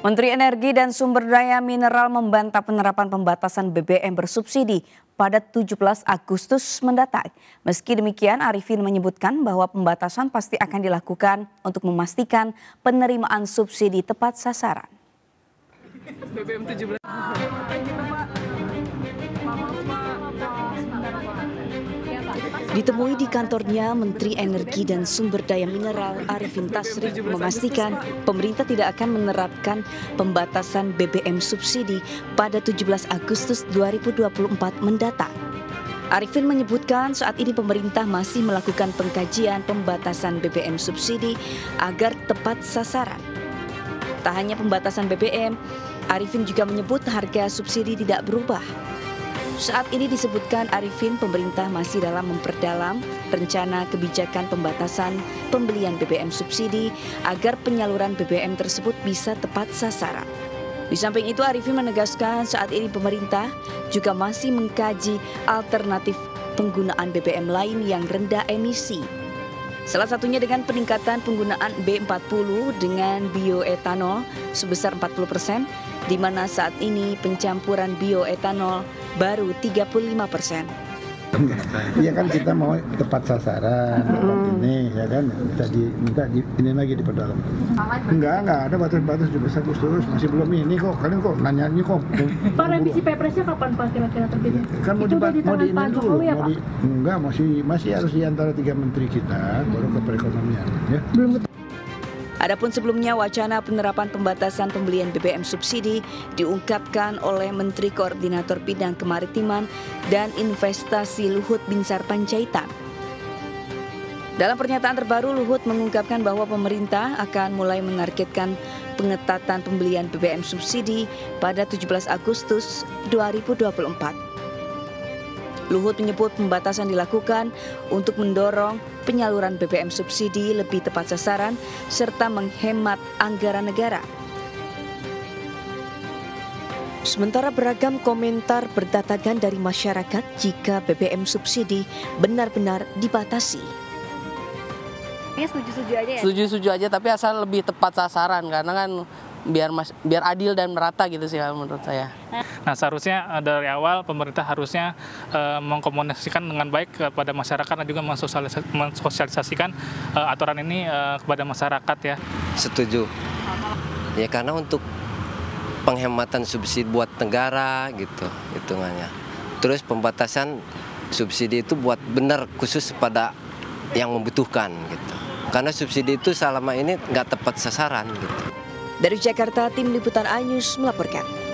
Menteri Energi dan Sumber Daya Mineral membantah penerapan pembatasan BBM bersubsidi pada 17 Agustus mendatang. Meski demikian, Arifin menyebutkan bahwa pembatasan pasti akan dilakukan untuk memastikan penerimaan subsidi tepat sasaran. BBM 17. Ditemui di kantornya, Menteri Energi dan Sumber Daya Mineral Arifin Tasrif memastikan pemerintah tidak akan menerapkan pembatasan BBM subsidi pada 17 Agustus 2024 mendatang. Arifin menyebutkan saat ini pemerintah masih melakukan pengkajian pembatasan BBM subsidi agar tepat sasaran. Tak hanya pembatasan BBM, Arifin juga menyebut harga subsidi tidak berubah. Saat ini disebutkan Arifin, pemerintah masih dalam memperdalam rencana kebijakan pembatasan pembelian BBM subsidi agar penyaluran BBM tersebut bisa tepat sasaran. Di samping itu, Arifin menegaskan saat ini pemerintah juga masih mengkaji alternatif penggunaan BBM lain yang rendah emisi. Salah satunya dengan peningkatan penggunaan B40 dengan bioetanol sebesar 40%, di mana saat ini pencampuran bioetanol baru 35%. Iya kan, kita mau tepat sasaran ini, ya kan, kita diminta ini lagi diperdalam. Enggak ada batas-batas 17 Agustus, masih belum ini kok. Kalian kok nanya ini kok. Pak, revisi Perpresnya kapan Pak kira-kira terbit? Kan mau dibuat di Pak Jokowi ya Pak? Enggak, masih harus di antara 3 menteri kita baru ke perekonomian ya. Belum. Adapun sebelumnya, wacana penerapan pembatasan pembelian BBM subsidi diungkapkan oleh Menteri Koordinator Bidang Kemaritiman dan Investasi Luhut Binsar Panjaitan. Dalam pernyataan terbaru, Luhut mengungkapkan bahwa pemerintah akan mulai menargetkan pengetatan pembelian BBM subsidi pada 17 Agustus 2024. Luhut menyebut pembatasan dilakukan untuk mendorong penyaluran BBM subsidi lebih tepat sasaran serta menghemat anggaran negara. Sementara beragam komentar berdatangan dari masyarakat jika BBM subsidi benar-benar dibatasi. Setuju-setuju aja ya? Setuju-setuju aja, tapi asal lebih tepat sasaran, karena kan biar adil dan merata gitu sih menurut saya. Nah, seharusnya dari awal pemerintah harusnya mengkomunikasikan dengan baik kepada masyarakat dan juga mensosialisasikan aturan ini kepada masyarakat ya. Setuju. Ya, karena untuk penghematan subsidi buat negara gitu hitungannya. Terus pembatasan subsidi itu buat benar khusus pada yang membutuhkan gitu. Karena subsidi itu selama ini nggak tepat sasaran gitu. Dari Jakarta, tim liputan iNews melaporkan.